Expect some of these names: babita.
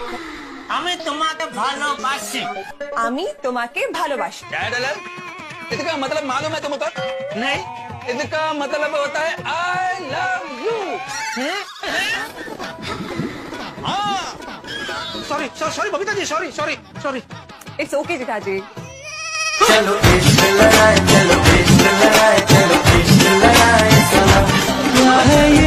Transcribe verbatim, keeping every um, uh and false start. इसका मतलब मालूम है तुम पर? नहीं। इसका मतलब होता है I love you. Sorry sorry Babita ji, sorry sorry sorry. It's okay Jeeta ji. चलो इश्क लगाए, चलो इश्क लगाए, चलो इश्क लगाए।